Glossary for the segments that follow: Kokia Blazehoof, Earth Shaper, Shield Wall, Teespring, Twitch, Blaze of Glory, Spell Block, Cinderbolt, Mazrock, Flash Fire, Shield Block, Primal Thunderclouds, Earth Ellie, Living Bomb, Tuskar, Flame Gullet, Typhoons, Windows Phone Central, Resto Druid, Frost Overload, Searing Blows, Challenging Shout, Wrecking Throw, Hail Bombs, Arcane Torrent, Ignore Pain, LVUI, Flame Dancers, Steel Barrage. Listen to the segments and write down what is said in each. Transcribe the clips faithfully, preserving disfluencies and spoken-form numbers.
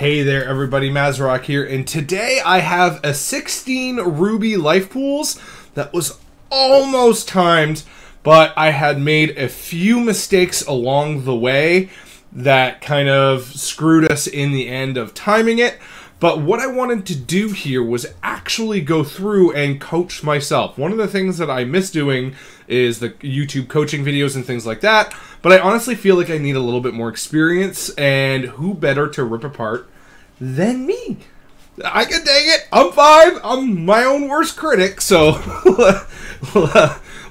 Hey there everybody, Mazrock here, and today I have a sixteen Ruby Life Pools that was almost timed, but I had made a few mistakes along the way that kind of screwed us in the end of timing it. But what I wanted to do here was actually go through and coach myself. One of the things that I miss doing is the YouTube coaching videos and things like that, but I honestly feel like I need a little bit more experience, and who better to rip apart than me? I can dang it, I'm five, I'm my own worst critic, so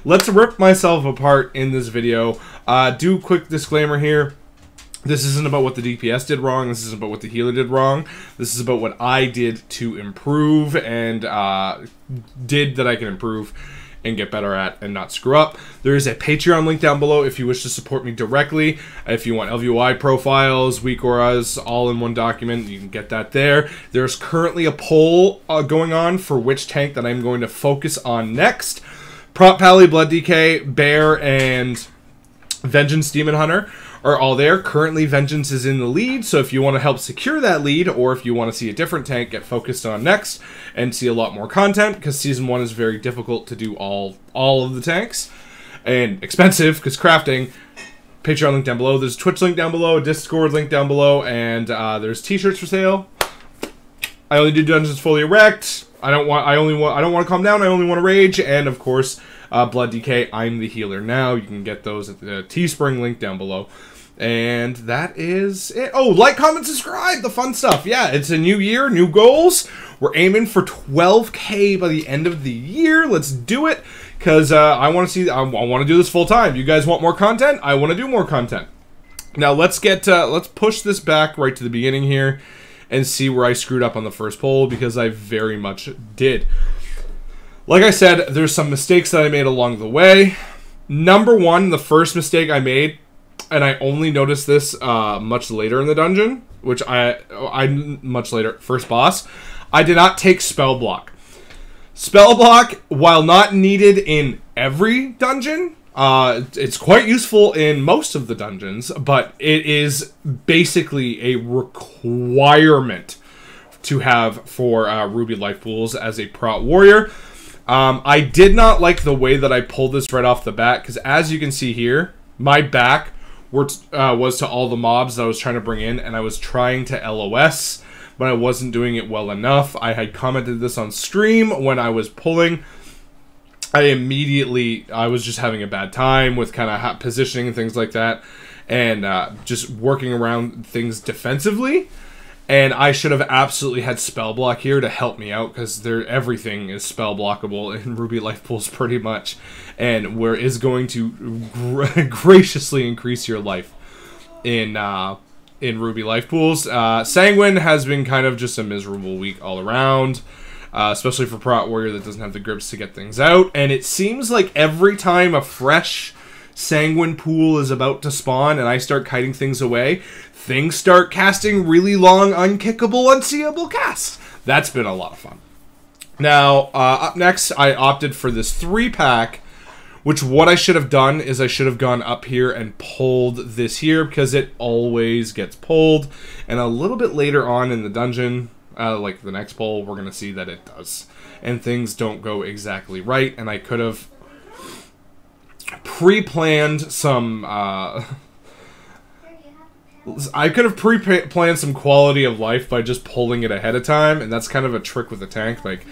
let's rip myself apart in this video. Uh, do a quick disclaimer here. This isn't about what the D P S did wrong, this isn't about what the healer did wrong, this is about what I did to improve and uh, did that I can improve and get better at and not screw up. There is a Patreon link down below if you wish to support me directly. If you want L V U I profiles, weak auras, all in one document, you can get that there. There's currently a poll uh, going on for which tank that I'm going to focus on next. Prot Pally, Blood D K, Bear, and Vengeance Demon Hunter are all there. Currently Vengeance is in the lead, so if you want to help secure that lead, or if you want to see a different tank get focused on next and see a lot more content, because season one is very difficult to do all all of the tanks and expensive because crafting, Patreon link down below, there's a Twitch link down below, a Discord link down below, and uh, there's t-shirts for sale. I only do dungeons fully erect. I don't want I only want I don't want to calm down, I only want to rage, and of course Uh, Blood D K, I'm the healer now. You can get those at the Teespring link down below. And that is it. Oh, like, comment, subscribe, the fun stuff. Yeah, it's a new year, new goals. We're aiming for twelve K by the end of the year. Let's do it, because uh, I want to see, I, I want to do this full time. You guys want more content? I want to do more content. Now let's get, uh, let's push this back right to the beginning here and see where I screwed up on the first poll, because I very much did. Like I said, there's some mistakes that I made along the way. Number one, the first mistake I made, and I only noticed this uh, much later in the dungeon, which I, I much later, first boss, I did not take Spell Block. Spell Block, while not needed in every dungeon, uh, it's quite useful in most of the dungeons, but it is basically a requirement to have for uh, Ruby Life Pools as a Prot Warrior. Um, I did not like the way that I pulled this right off the bat, because as you can see here, my back were uh, was to all the mobs that I was trying to bring in, and I was trying to L O S, but I wasn't doing it well enough. I had commented this on stream when I was pulling. I immediately, I was just having a bad time with kind of positioning and things like that, and uh, just working around things defensively. And I should have absolutely had Spell Block here to help me out, because everything is spell blockable in Ruby Life Pools pretty much, and where is going to gra graciously increase your life in uh, in Ruby Life Pools. Uh, Sanguine has been kind of just a miserable week all around, uh, especially for Prot Warrior that doesn't have the grips to get things out. And it seems like every time a fresh Sanguine pool is about to spawn and I start kiting things away, things start casting really long, unkickable, unseeable casts. That's been a lot of fun. Now, uh, up next, I opted for this three-pack, which what I should have done is I should have gone up here and pulled this here, because it always gets pulled. And a little bit later on in the dungeon, uh, like the next pull, we're going to see that it does. And things don't go exactly right, and I could have pre-planned some uh I could have pre-planned some quality of life by just pulling it ahead of time, and that's kind of a trick with the tank. Like,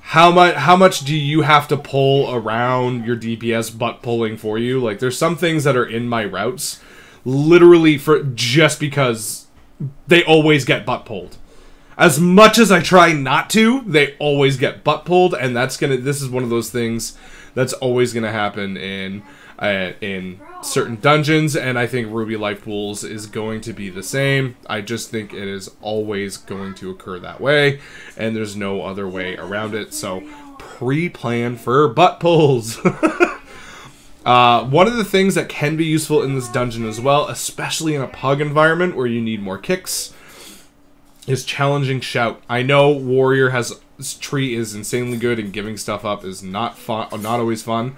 how much how much do you have to pull around your D P S butt pulling for you? Like, there's some things that are in my routes literally for just because they always get butt pulled. As much as I try not to, they always get butt pulled, and that's gonna this is one of those things that's always going to happen in uh, in certain dungeons, and I think Ruby Life Pools is going to be the same. I just think it is always going to occur that way, and there's no other way around it, so pre-plan for butt pulls. uh, one of the things that can be useful in this dungeon as well, especially in a pug environment where you need more kicks, is Challenging Shout. I know Warrior has... This tree is insanely good, and giving stuff up is not fun, not always fun,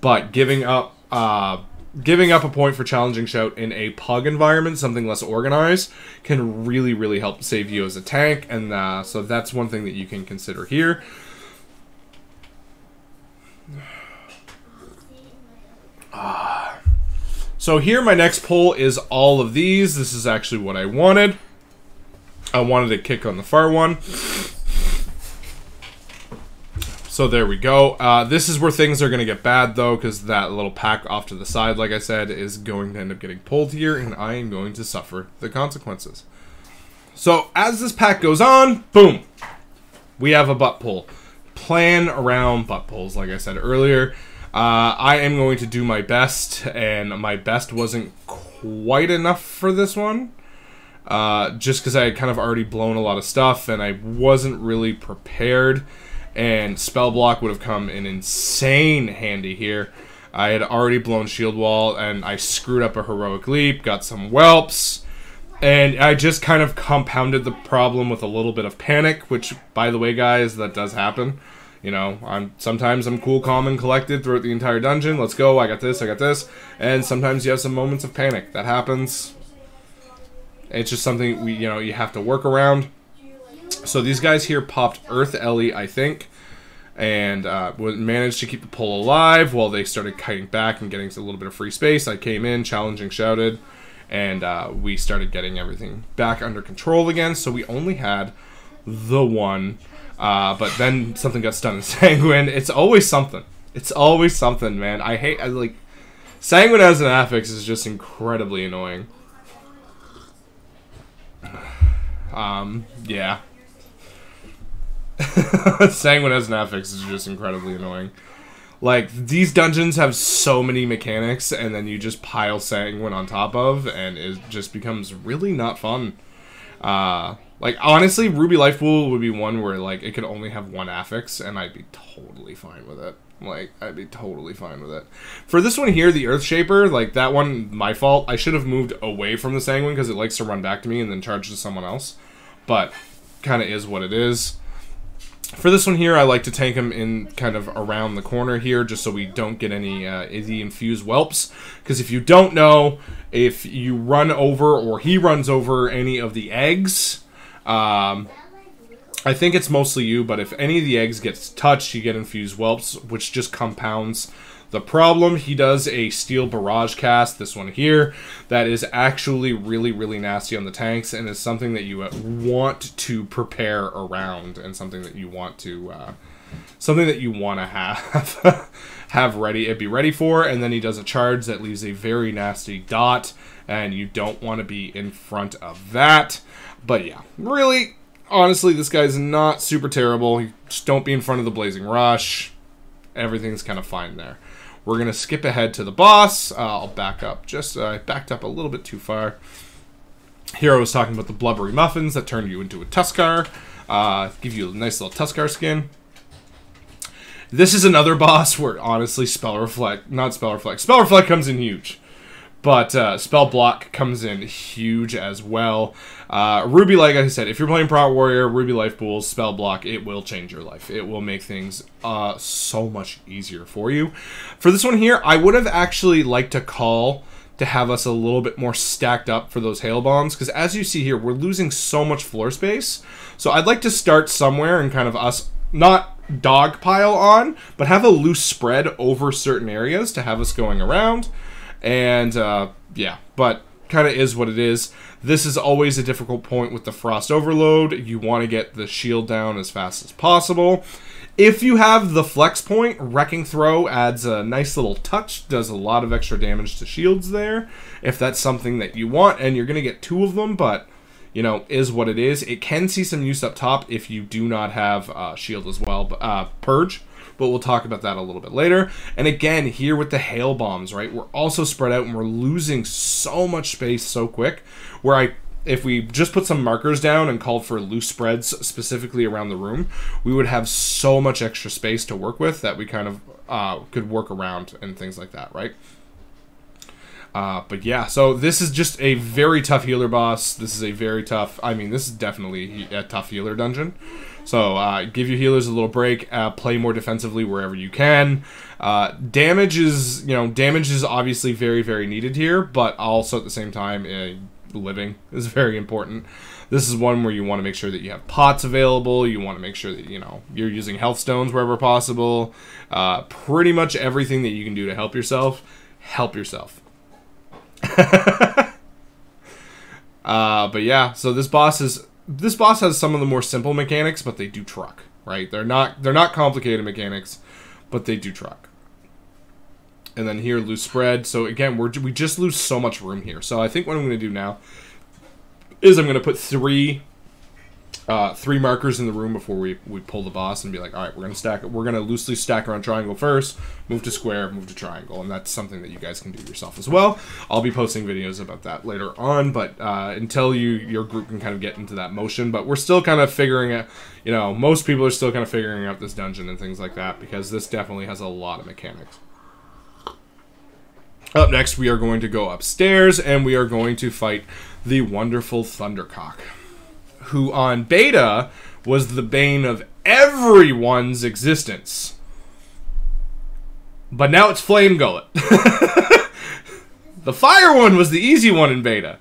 but giving up uh, giving up a point for Challenging Shout in a pug environment, something less organized, can really, really help save you as a tank, and uh, so that's one thing that you can consider here. Uh, so here my next pull is all of these. This is actually what I wanted. I wanted a kick on the far one. So there we go. Uh, this is where things are going to get bad, though, because that little pack off to the side, like I said, is going to end up getting pulled here, and I am going to suffer the consequences. So as this pack goes on, boom, we have a butt pull. Plan around butt pulls, like I said earlier. Uh, I am going to do my best, and my best wasn't quite enough for this one. Uh, just because I had kind of already blown a lot of stuff, and I wasn't really prepared. And Spell Block would have come in insane handy here. I had already blown Shield Wall, and I screwed up a Heroic Leap, got some whelps, and I just kind of compounded the problem with a little bit of panic, which, by the way, guys, that does happen. You know, I'm sometimes I'm cool, calm, and collected throughout the entire dungeon. Let's go, I got this, I got this. And sometimes you have some moments of panic. That happens. It's just something, we, you know, you have to work around. So these guys here popped Earth Ellie, I think, and uh, managed to keep the pull alive while they started kiting back and getting a little bit of free space. I came in, Challenging Shouted, and uh, we started getting everything back under control again. So we only had the one, uh, but then something got stunned in Sanguine. It's always something. It's always something, man. I hate, I like, Sanguine as an affix is just incredibly annoying. Um, yeah. Sanguine as an affix is just incredibly annoying. Like, these dungeons have so many mechanics, and then you just pile Sanguine on top of, and it just becomes really not fun. Uh, like, honestly, Ruby Life Pool would be one where, like, it could only have one affix, and I'd be totally fine with it. Like, I'd be totally fine with it. For this one here, the Earth Shaper, like, that one, my fault. I should have moved away from the Sanguine because it likes to run back to me and then charge to someone else. But, kind of is what it is. For this one here, I like to tank him in kind of around the corner here, just so we don't get any uh, the infused whelps. Because if you don't know, if you run over or he runs over any of the eggs, um... I think it's mostly you, but if any of the eggs gets touched, you get infused whelps, which just compounds the problem. He does a Steel Barrage cast, this one here, that is actually really, really nasty on the tanks, and is something that you want to prepare around, and something that you want to, uh, something that you want to have, have ready, it'd be ready for. And then he does a charge that leaves a very nasty dot, and you don't want to be in front of that. But yeah, really. Honestly, this guy's not super terrible. Just don't be in front of the Blazing Rush. Everything's kind of fine there. We're going to skip ahead to the boss. Uh, I'll back up. Just I uh, backed up a little bit too far. Here I was talking about the blubbery muffins that turned you into a Tuskar. Uh, give you a nice little Tuskar skin. This is another boss where, honestly, Spell Reflect... Not Spell Reflect. Spell Reflect comes in huge. But uh, Spell Block comes in huge as well. Uh, Ruby, like I said, if you're playing Prot Warrior, Ruby Life Pools, Spell Block, it will change your life. It will make things uh, so much easier for you. For this one here, I would have actually liked to call to have us a little bit more stacked up for those Hail Bombs. Because as you see here, we're losing so much floor space. So I'd like to start somewhere and kind of us not dogpile on, but have a loose spread over certain areas to have us going around. And, uh, yeah, but kind of is what it is. This is always a difficult point with the Frost Overload. You want to get the shield down as fast as possible. If you have the flex point, Wrecking Throw adds a nice little touch, does a lot of extra damage to shields there, if that's something that you want, and you're going to get two of them, but, you know, is what it is. It can see some use up top if you do not have uh, shield as well, uh, Purge. But we'll talk about that a little bit later. And again, here with the Hail Bombs, right? We're also spread out and we're losing so much space so quick. Where I, if we just put some markers down and called for loose spreads specifically around the room, we would have so much extra space to work with that we kind of uh, could work around and things like that, right? Uh, but yeah, so this is just a very tough healer boss. This is a very tough, I mean, this is definitely a tough healer dungeon. So uh, give your healers a little break. Uh, play more defensively wherever you can. Uh, damage is, you know, damage is obviously very, very needed here, but also at the same time, uh, living is very important. This is one where you want to make sure that you have pots available. You want to make sure that, you know, you're using health stones wherever possible. Uh, pretty much everything that you can do to help yourself, help yourself. uh, but yeah, so this boss is this boss has some of the more simple mechanics, but they do truck, right? They're not they're not complicated mechanics, but they do truck. And then here, loose spread. So again, we're we just lose so much room here. So I think what I'm going to do now is I'm going to put three uh, three markers in the room before we, we pull the boss and be like, all right, we're going to stack we're going to loosely stack around triangle first, move to square, move to triangle, and that's something that you guys can do yourself as well. I'll be posting videos about that later on, but uh, until you your group can kind of get into that motion, but we're still kind of figuring out, you know, most people are still kind of figuring out this dungeon and things like that, because this definitely has a lot of mechanics. Up next, we are going to go upstairs, and we are going to fight the wonderful Thundercock, who on beta was the bane of everyone's existence. But now it's Flame Gullet. The fire one was the easy one in beta.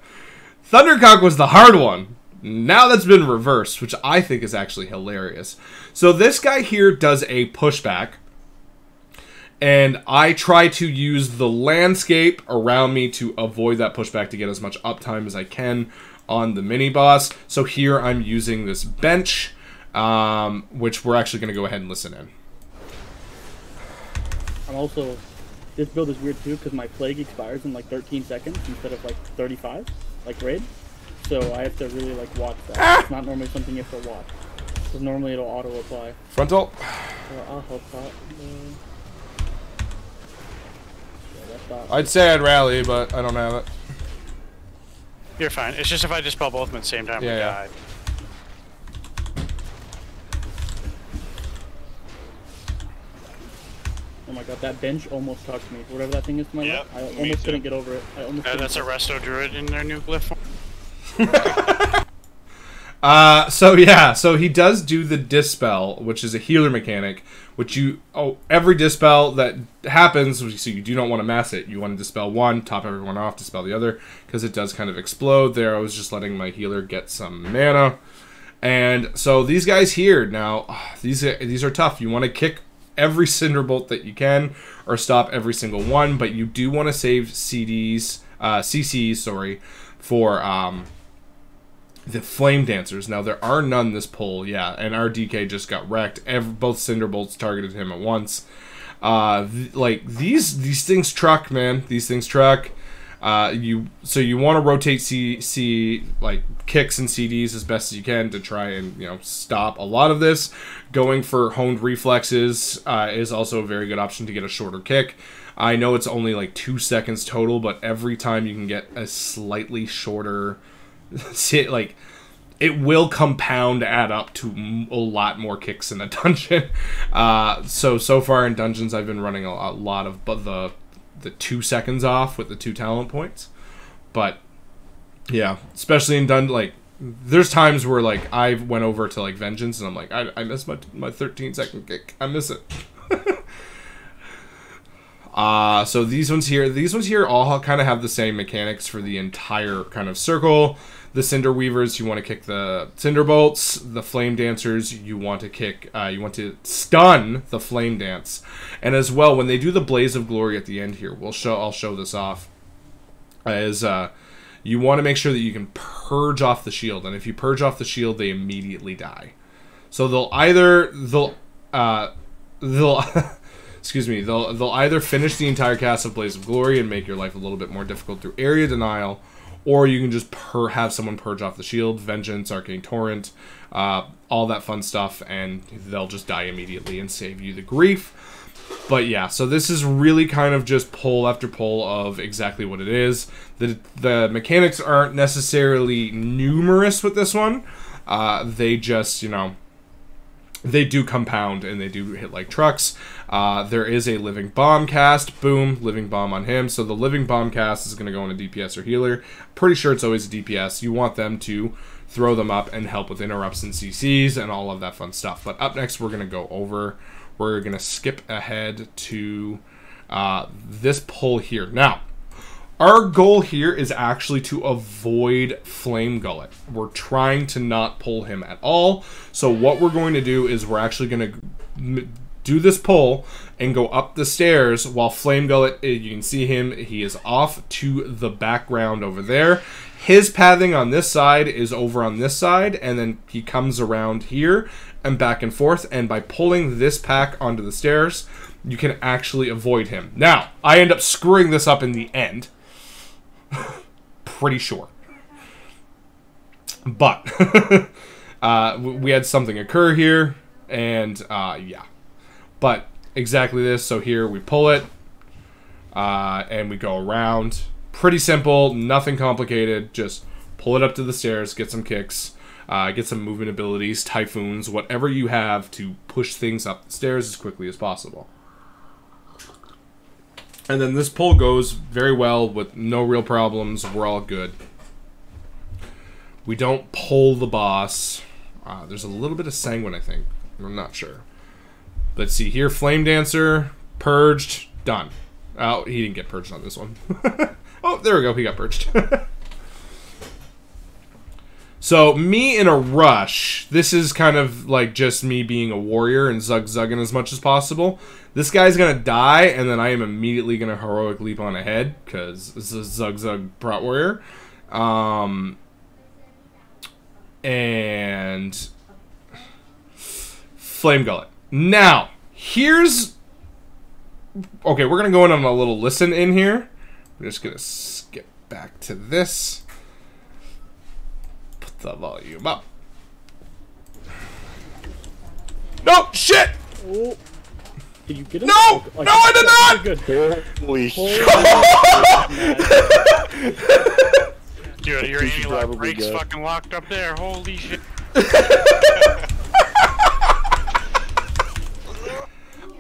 Thundercock was the hard one. Now that's been reversed, which I think is actually hilarious. So this guy here does a pushback, and I try to use the landscape around me to avoid that pushback to get as much uptime as I can on the mini-boss. So here I'm using this bench, um, which we're actually going to go ahead and listen in. I'm also... This build is weird, too, because my plague expires in, like, thirteen seconds instead of, like, thirty-five, like, raid. So I have to really, like, watch that. Ah! It's not normally something you have to watch, because normally it'll auto-apply. Frontal. So I'll help out. I'd say I'd rally, but I don't have it. You're fine. It's just if I dispel both of them at the same time, yeah, we died. Yeah. Oh my god, that bench almost touched me. Whatever that thing is to my yep, left, I almost couldn't get over it. I almost uh, that's a Resto Druid in their new glyph form. Uh, so yeah, so he does do the dispel, which is a healer mechanic, which you, oh, every dispel that happens, so you do not want to mass it, you want to dispel one, top everyone off, dispel the other, because it does kind of explode there. I was just letting my healer get some mana, and so these guys here, now, these, these are tough. You want to kick every Cinderbolt that you can, or stop every single one, but you do want to save C Ds, uh, C Cs, sorry, for, um... the Flame Dancers. Now, there are none this pull, yeah, and our D K just got wrecked. Every, both Cinderbolts targeted him at once. Uh, th like, these these things truck, man. These things truck. Uh, you So you want to rotate C, C, like, kicks and C Ds as best as you can to try and, you know, stop a lot of this. Going for honed reflexes uh, is also a very good option to get a shorter kick. I know it's only, like, two seconds total, but every time you can get a slightly shorter... It, like, it will compound, add up to m a lot more kicks in a dungeon. Uh, so so far in dungeons, I've been running a, a lot of but the the two seconds off with the two talent points. But yeah, especially in dun like there's times where like I went over to like Vengeance and I'm like I I miss my my thirteen second kick. I miss it. Uh, so these ones here, these ones here all kind of have the same mechanics for the entire kind of circle. The Cinder Weavers, you want to kick the Cinderbolts. The Flame Dancers, you want to kick, uh, you want to stun the Flame Dance. And as well, when they do the Blaze of Glory at the end here, we'll show, I'll show this off, as, uh, you want to make sure that you can purge off the shield. And if you purge off the shield, they immediately die. So they'll either, they'll, uh, they'll... Excuse me, they'll, they'll either finish the entire cast of Blaze of Glory and make your life a little bit more difficult through area denial, or you can just pur have someone purge off the shield, Vengeance, Arcane Torrent, uh, all that fun stuff, and they'll just die immediately and save you the grief. But yeah, so this is really kind of just pull after pull of exactly what it is. The, the mechanics aren't necessarily numerous with this one. Uh, they just, you know... They do compound, and they do hit like trucks. Uh, there is a Living Bomb cast. Boom, Living Bomb on him. So the Living Bomb cast is going to go on a D P S or healer. Pretty sure it's always a D P S. You want them to throw them up and help with interrupts and C Cs and all of that fun stuff. But up next, we're going to go over, we're going to skip ahead to uh, this pull here. Now, our goal here is actually to avoid Flame Gullet. We're trying to not pull him at all. So what we're going to do is we're actually going to do this pull and go up the stairs while Flame Gullet, you can see him, he is off to the background over there. His pathing on this side is over on this side, and then he comes around here and back and forth, and by pulling this pack onto the stairs, you can actually avoid him. Now, I end up screwing this up in the end. Pretty sure. But uh, we had something occur here, and uh, yeah. But exactly this, so here we pull it, uh, and we go around. Pretty simple, nothing complicated, just pull it up to the stairs, get some kicks, uh, get some movement abilities, typhoons, whatever you have to push things up the stairs as quickly as possible. And then this pull goes very well with no real problems, we're all good. We don't pull the boss. Uh, there's a little bit of Sanguine, I think, I'm not sure. Let's see here, Flame Dancer, purged, done. Oh, he didn't get purged on this one. Oh, there we go, he got purged. So, me in a rush, this is kind of like just me being a warrior and zug-zugging as much as possible. This guy's gonna die, and then I am immediately gonna Heroic Leap on ahead, because this is a zug-zug Prot Warrior. Um, and Flame Gullet. Now, here's... Okay, we're going to go in on a little listen in here. We're just going to skip back to this. Put the volume up. No, shit! Oh, did you get it? No! Okay. No, I did not! Holy shit. Dude, your annual break's fucking locked up there. Holy shit.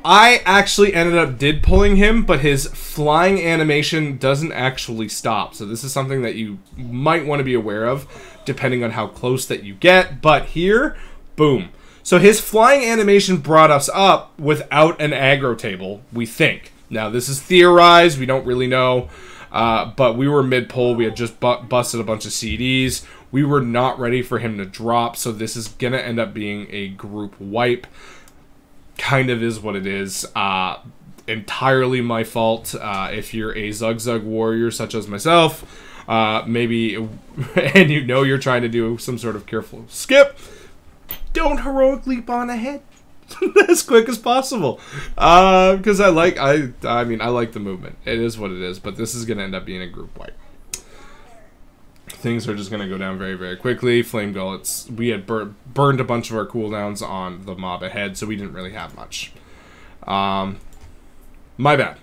I actually ended up did pulling him, but his flying animation doesn't actually stop. So this is something that you might want to be aware of, depending on how close that you get. But here, boom. So his flying animation brought us up without an aggro table, we think. Now, this is theorized. We don't really know. Uh, but we were mid-pull. We had just bu busted a bunch of C Ds. We were not ready for him to drop. So this is going to end up being a group wipe. Kind of is what it is. Uh, entirely my fault. Uh, if you're a Zug-Zug warrior such as myself, uh, maybe, and you know you're trying to do some sort of careful skip, don't Heroic Leap on ahead as quick as possible. Uh, because I like, I, I mean, I like the movement. It is what it is, but this is going to end up being a group wipe. Things are just going to go down very, very quickly. Flame Gullets. We had bur burned a bunch of our cooldowns on the mob ahead, so we didn't really have much. Um, my bad.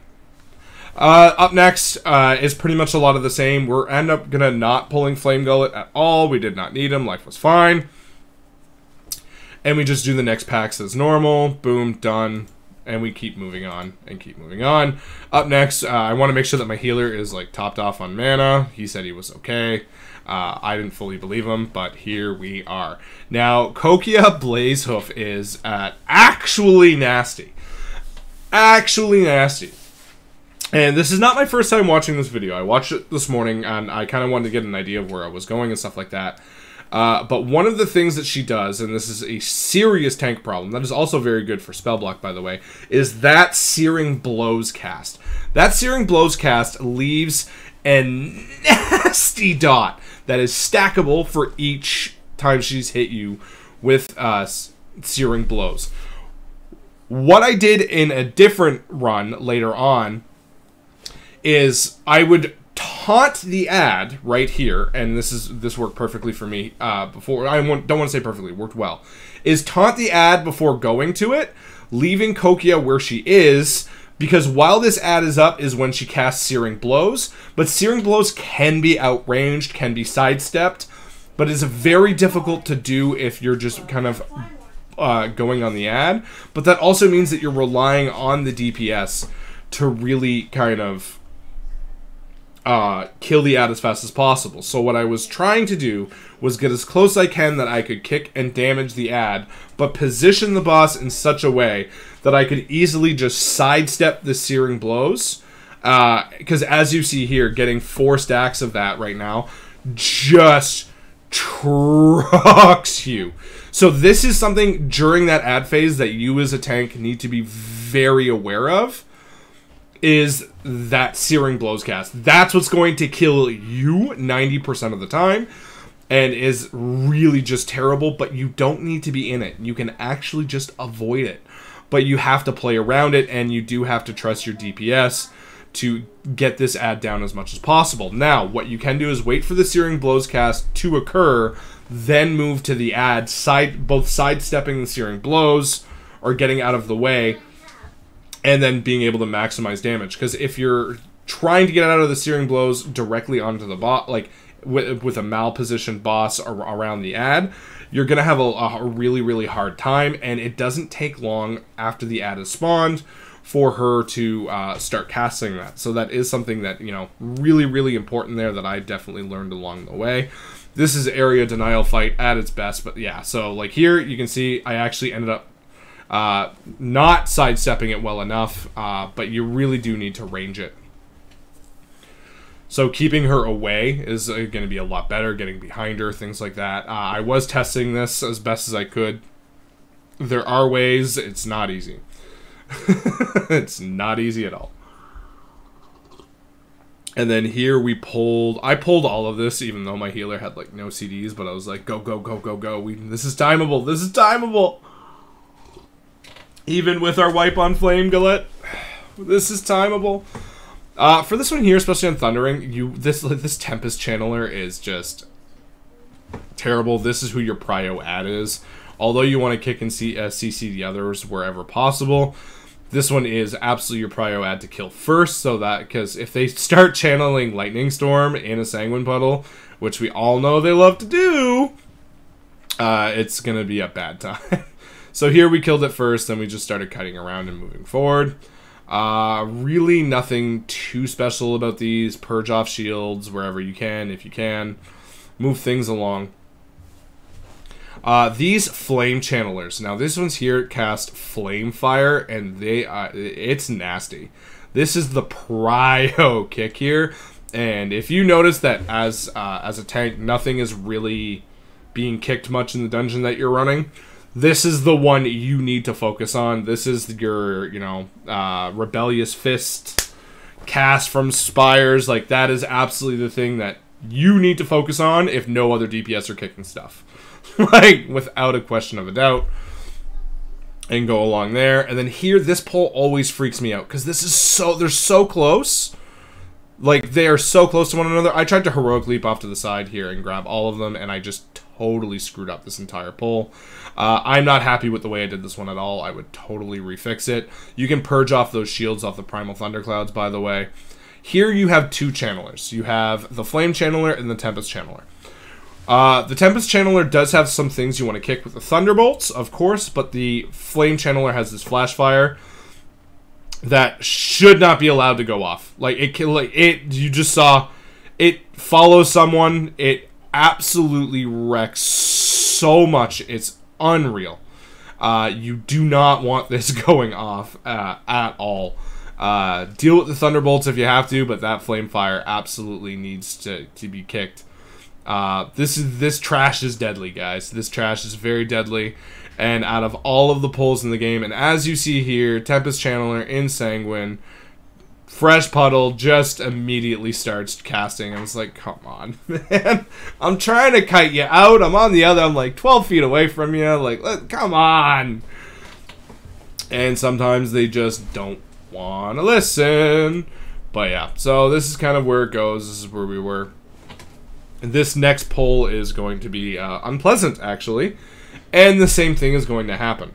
Uh, up next uh, is pretty much a lot of the same. We're end up going to not pulling Flame Gullet at all. We did not need him. Life was fine. And we just do the next packs as normal. Boom. Done. And we keep moving on and keep moving on. Up next, uh, I want to make sure that my healer is like topped off on mana. He said he was okay. Uh, I didn't fully believe him, but here we are. Now, Kokia Blazehoof is uh, actually nasty. Actually nasty. And this is not my first time watching this video. I watched it this morning, and I kind of wanted to get an idea of where I was going and stuff like that. Uh, but one of the things that she does, and this is a serious tank problem, that is also very good for Spell Block, by the way, is that Searing Blows cast. That Searing Blows cast leaves a nasty dot that is stackable for each time she's hit you with uh, Searing Blows. What I did in a different run later on is I would... taunt the ad right here, and this is this worked perfectly for me uh, before, I don't want to say perfectly, worked well, is taunt the ad before going to it, leaving Kokia where she is, because while this ad is up is when she casts Searing Blows, but Searing Blows can be outranged, can be sidestepped, but it's very difficult to do if you're just kind of uh, going on the ad, but that also means that you're relying on the D P S to really kind of uh, kill the ad as fast as possible. So what I was trying to do was get as close as I can that I could kick and damage the ad, but position the boss in such a way that I could easily just sidestep the Searing Blows. Because uh, as you see here, getting four stacks of that right now just trucks you. So this is something during that ad phase that you as a tank need to be very aware of, is that Searing Blows cast. That's what's going to kill you ninety percent of the time and is really just terrible, but you don't need to be in it. You can actually just avoid it, but you have to play around it and you do have to trust your D P S to get this ad down as much as possible. Now, what you can do is wait for the Searing Blows cast to occur, then move to the ad, side, both sidestepping the Searing Blows or getting out of the way, and then being able to maximize damage. Because if you're trying to get out of the Searing Blows directly onto the bot, like with, with a malpositioned boss or around the ad, you're going to have a, a really, really hard time. And it doesn't take long after the ad is spawned for her to uh, start casting that. So that is something that, you know, really, really important there that I definitely learned along the way. This is area denial fight at its best, but yeah, so like here you can see I actually ended up uh, not sidestepping it well enough, uh, but you really do need to range it. So keeping her away is uh, going to be a lot better, getting behind her, things like that. Uh, I was testing this as best as I could. There are ways, it's not easy. It's not easy at all. And then here we pulled, I pulled all of this, even though my healer had like no C Ds, but I was like, go, go, go, go, go. We, this is timeable. This is timeable. Even with our wipe on Flame Gullet, this is timeable. Uh, for this one here, especially on Thundering, you this this Tempest Channeler is just terrible. This is who your prio ad is. Although you want to kick and see, uh, C C the others wherever possible. This one is absolutely your prio ad to kill first, so that because if they start channeling Lightning Storm in a Sanguine Puddle, which we all know they love to do, uh, it's going to be a bad time. So here we killed it first, then we just started cutting around and moving forward. Uh, really nothing too special about these. Purge off shields wherever you can, if you can. Move things along. Uh, these Flame Channelers. Now this one's here cast Flame Fire, and they uh, it's nasty. This is the prio kick here, and if you notice that as uh, as a tank, nothing is really being kicked much in the dungeon that you're running. This is the one you need to focus on. This is your you know uh, Rebellious Fist cast from Spires. Like that is absolutely the thing that you need to focus on if no other D P S are kicking stuff. Like, without a question of a doubt. And go along there. And then here, this pull always freaks me out. Because this is so... They're so close. Like, they are so close to one another. I tried to Heroic Leap off to the side here and grab all of them. And I just totally screwed up this entire pull. Uh, I'm not happy with the way I did this one at all. I would totally refix it. You can purge off those shields off the Primal Thunderclouds, by the way. Here you have two channelers. You have the Flame Channeler and the Tempest Channeler. Uh, the Tempest Channeler does have some things you want to kick with the Thunderbolts, of course, but the Flame Channeler has this Flash Fire that should not be allowed to go off. Like, it can, like, it, you just saw, it follows someone, it absolutely wrecks so much, it's unreal. Uh, you do not want this going off, uh, at all. Uh, deal with the Thunderbolts if you have to, but that Flame Fire absolutely needs to, to be kicked. Uh, this is this trash is deadly, guys. This trash is very deadly, and out of all of the pulls in the game, and as you see here, Tempest Channeler in Sanguine, Fresh Puddle just immediately starts casting. I was like, come on, man! I'm trying to kite you out. I'm on the other. I'm like twelve feet away from you. Like, let, come on! And sometimes they just don't want to listen. But yeah, so this is kind of where it goes. This is where we were. This next pull is going to be uh, unpleasant, actually. And the same thing is going to happen.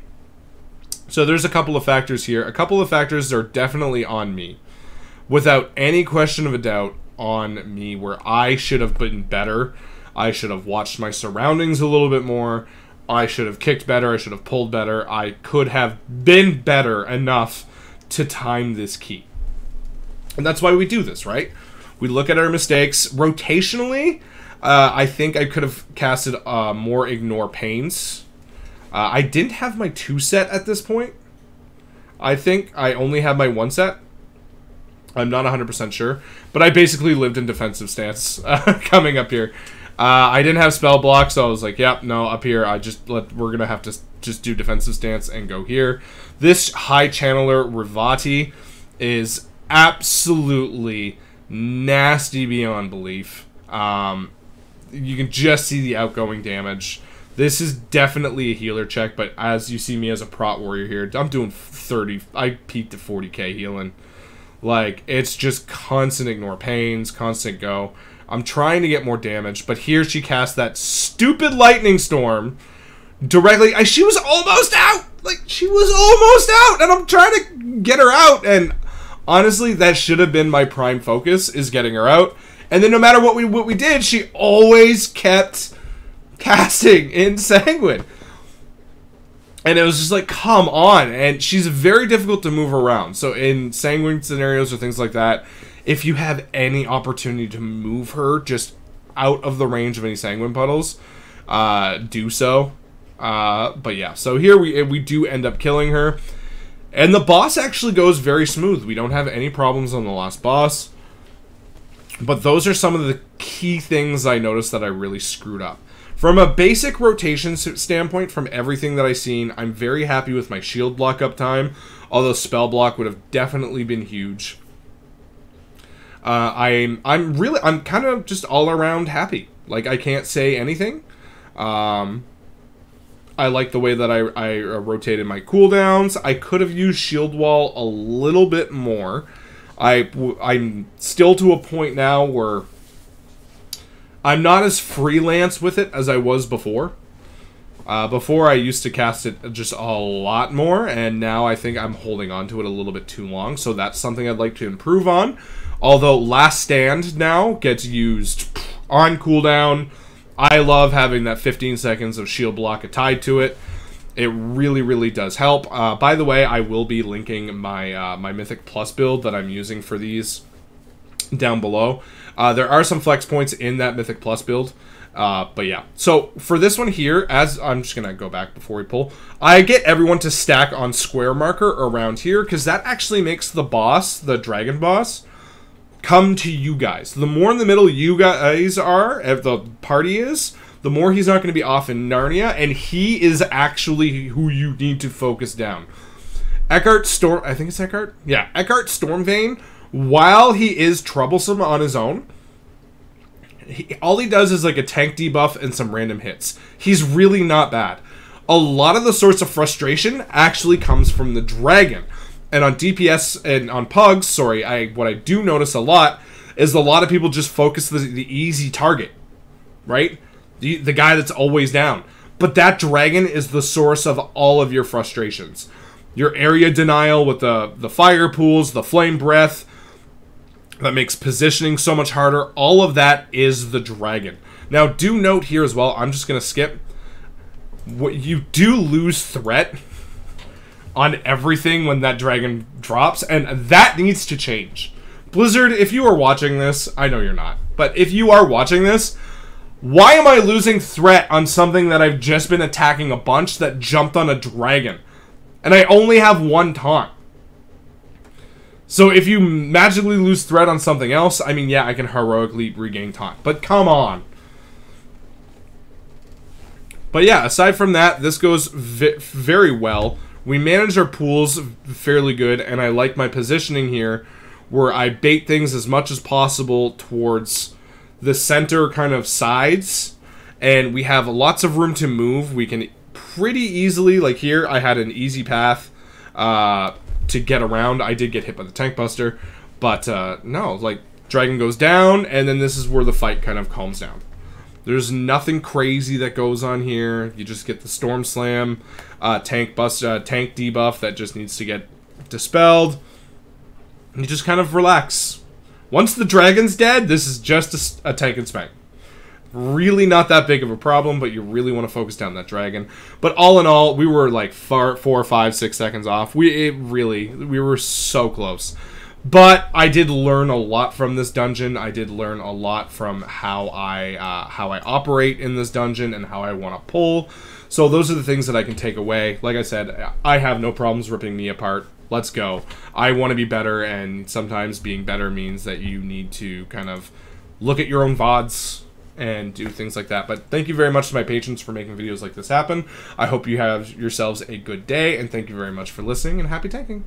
So there's a couple of factors here. A couple of factors are definitely on me. Without any question of a doubt, on me, where I should have been better. I should have watched my surroundings a little bit more. I should have kicked better. I should have pulled better. I could have been better enough to time this key. And that's why we do this, right? We look at our mistakes. Rotationally, uh, I think I could have casted uh, more Ignore Pains. Uh, I didn't have my two set at this point. I think I only have my one set. I'm not one hundred percent sure. But I basically lived in defensive stance uh, coming up here. Uh, I didn't have Spell Block, so I was like, yep, no, up here, I just let, we're going to have to just do defensive stance and go here. This High Channeler, Rivati, is absolutely nasty beyond belief. Um, you can just see the outgoing damage. This is definitely a healer check, but as you see me as a Prot Warrior here, I'm doing thirty, I peaked at forty K healing. Like, it's just constant Ignore Pains, constant go. I'm trying to get more damage, but here she cast that stupid Lightning Storm directly. I, she was almost out! Like, she was almost out, and I'm trying to get her out, and honestly, that should have been my prime focus, is getting her out. And then no matter what we what we did, she always kept casting in Sanguine. And it was just like, come on, and she's very difficult to move around. So in Sanguine scenarios or things like that, if you have any opportunity to move her just out of the range of any Sanguine puddles, uh, do so. Uh, but yeah, so here we we do end up killing her. And the boss actually goes very smooth. We don't have any problems on the last boss. But those are some of the key things I noticed that I really screwed up. From a basic rotation standpoint, from everything that I've seen, I'm very happy with my Shield Block uptime. Although Spell Block would have definitely been huge. Uh, I'm I'm really I'm kind of just all around happy. Like, I can't say anything. Um, I like the way that I, I rotated my cooldowns. I could have used Shield Wall a little bit more. I I'm still to a point now where I'm not as freelance with it as I was before. Uh, before I used to cast it just a lot more, and now I think I'm holding on to it a little bit too long. So that's something I'd like to improve on. Although Last Stand now gets used on cooldown. I love having that fifteen seconds of Shield Block tied to it. It really, really does help. Uh, by the way, I will be linking my uh, my Mythic Plus build that I'm using for these down below. Uh, there are some flex points in that Mythic Plus build. Uh, but yeah, so for this one here, as I'm just going to go back before we pull, I get everyone to stack on square marker around here because that actually makes the boss, the dragon boss, come to you guys. The more in the middle you guys are, if the party is, the more he's not going to be off in Narnia, and he is actually who you need to focus down. Eckhart Storm, I think it's Eckhart? Yeah, Eckhart Stormvein, while he is troublesome on his own, he, all he does is like a tank debuff and some random hits. He's really not bad. A lot of the source of frustration actually comes from the dragon. And on D P S and on pugs, sorry, I what I do notice a lot is a lot of people just focus the, the easy target, right? The, the guy that's always down. But that dragon is the source of all of your frustrations. Your area denial with the, the fire pools, the flame breath, that makes positioning so much harder. All of that is the dragon. Now, do note here as well, I'm just going to skip. What, you do lose threat on everything when that dragon drops, and that needs to change. Blizzard, if you are watching this, I know you're not, but if you are watching this, why am I losing threat on something that I've just been attacking a bunch that jumped on a dragon? And I only have one taunt. So if you magically lose threat on something else, I mean, yeah, I can heroically regain taunt, but come on. But yeah, aside from that, this goes vi- very well. We manage our pools fairly good, and I like my positioning here where I bait things as much as possible towards the center kind of sides, and we have lots of room to move. We can pretty easily, like here, I had an easy path uh, to get around. I did get hit by the tank buster, but uh, no, like dragon goes down, and then this is where the fight kind of calms down. There's nothing crazy that goes on here. You just get the Storm Slam, uh, tank bust, uh, tank debuff that just needs to get dispelled. You just kind of relax. Once the dragon's dead, this is just a, a tank and spank. Really not that big of a problem, but you really want to focus down that dragon. But all in all, we were like far, four, five, six seconds off. We it really, we were so close. But I did learn a lot from this dungeon. I did learn a lot from how I uh, how I operate in this dungeon and how I want to pull. So those are the things that I can take away. Like I said, I have no problems ripping me apart. Let's go. I want to be better, and sometimes being better means that you need to kind of look at your own V O Ds and do things like that. But thank you very much to my patrons for making videos like this happen. I hope you have yourselves a good day, and thank you very much for listening, and happy tanking.